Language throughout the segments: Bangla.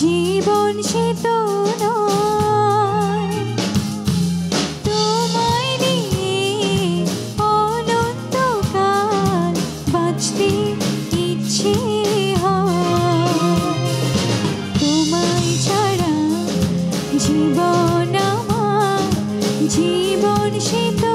জীবন সে তো নয় তোমায় নিয়ে অনন্তকাল বাঁচতে ইচ্ছে হয় তোমায় ছাড়া জীবন আমার জীবন সে তো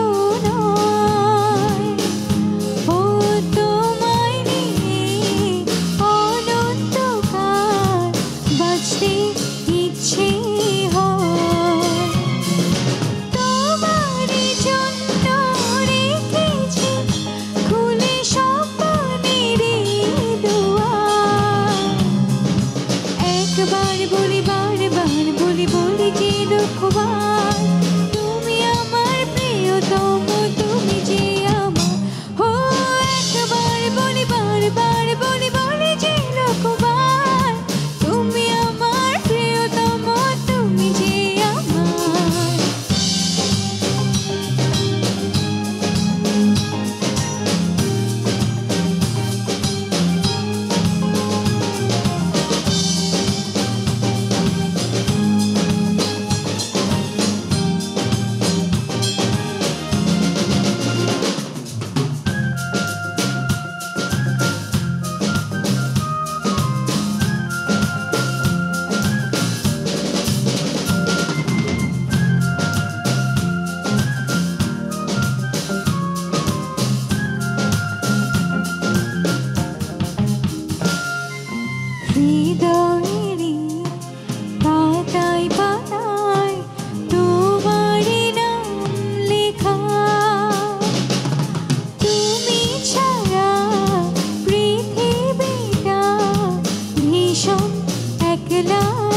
I